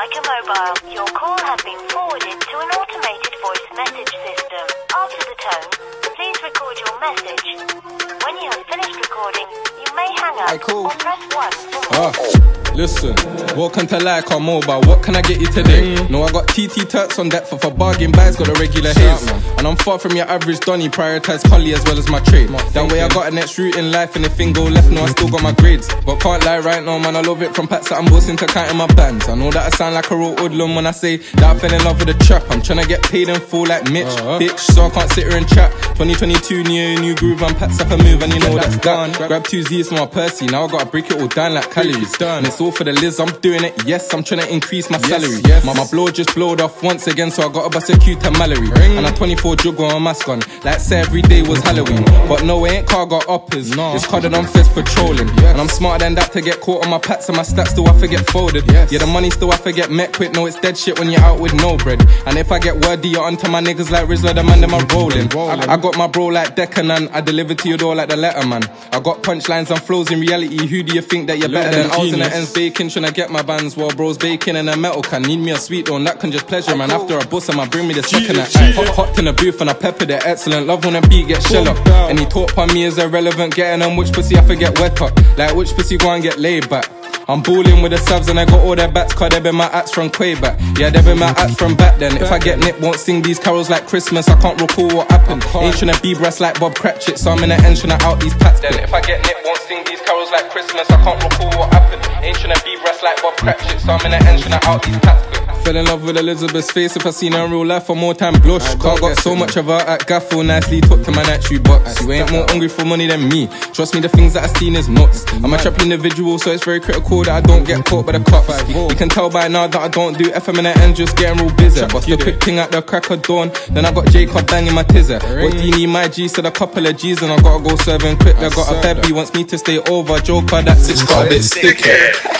Lycamobile, your call has been forwarded to an automated voice message system. After the tone, please record your message. When you have finished recording, you may hang up or press 1 for more. Listen, welcome to Lycamobile. What can I get you today? No, I got TT Turks on deck for bargain buys, got a regular haze. And I'm far from your average Donny, prioritise collie as well as my trade. That way I got an next route in life, and if thing go left, no, I still got my grades. But can't lie right now, man, I love it from packs that I'm bossing to counting my bands. I know that I sound like a real hoodlum when I say that I fell in love with a trap. I'm trying to get paid and fall like Mitch, bitch, so I can't sit here and chat. 2022, new groove, and packs up a move, and you know that's done. Grab 2 Z's from my Percy, now I gotta break it all down like calories. It's all for the Liz, I'm doing it, yes, I'm trying to increase my salary. My blow just blowed off once again, so I gotta bust a cue to Mallory. And a 24 juggle on my mask on, like say every day was Halloween. But no, it ain't car got uppers, it's carded on fist patrolling. And I'm smarter than that to get caught on my pats and my stats, still I forget folded. Yeah, the money still I forget met quick, no, it's dead shit when you're out with no bread. And if I get wordy, you're onto my niggas like Rizzler, the man, them are rolling. I got my bro like Deccanan, I deliver to your door like the Letterman. I got punchlines and flows in reality, who do you think that you're better than? I was in the ends baking, tryna get my bands while bro's baking in a metal can. Need me a sweet though, and that can just pleasure, man. After a bus, I'ma bring me the second act. Hopped in the booth and I peppered the excellent. Love when a beat gets shell up. Any talk on me is irrelevant, getting on which pussy I forget wet up. Like which pussy go and get laid back. I'm balling with the subs and I got all their bats, cause they been my acts from Quayback. Yeah, they been my acts from back then. If I get nipped, won't sing these carols like Christmas. I can't recall what happened. Ain't tryna be brass like Bob Cratchit, so I'm in the end tryna out these pats then. If I get nipped, won't sing these carols like Christmas. I can't recall what happened. Ain't tryna be brass like Bob Cratchit, so I'm in the end tryna out these pats quick. Fell in love with Elizabeth's face. If I seen her in real life, I more time blush. Car got so much of her at Gaffel. Nicely tucked to my night box. You ain't more hungry for money than me. Trust me, the things that I seen is nuts. I'm a trap individual, so it's very critical that I don't get caught by the cops. You can tell by now that I don't do FM in the end, just getting real busy. Bust the quick thing at the crack of dawn, then I got Jacob banging my tizzer. What do you need, my G? Said a couple of G's and I gotta go serving quick. I got a baby, wants me to stay over. Joker, that sitch got a bit sticky.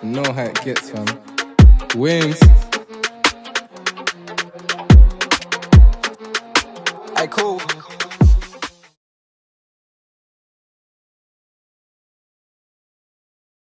No how it gets, fam. Wins. Cool.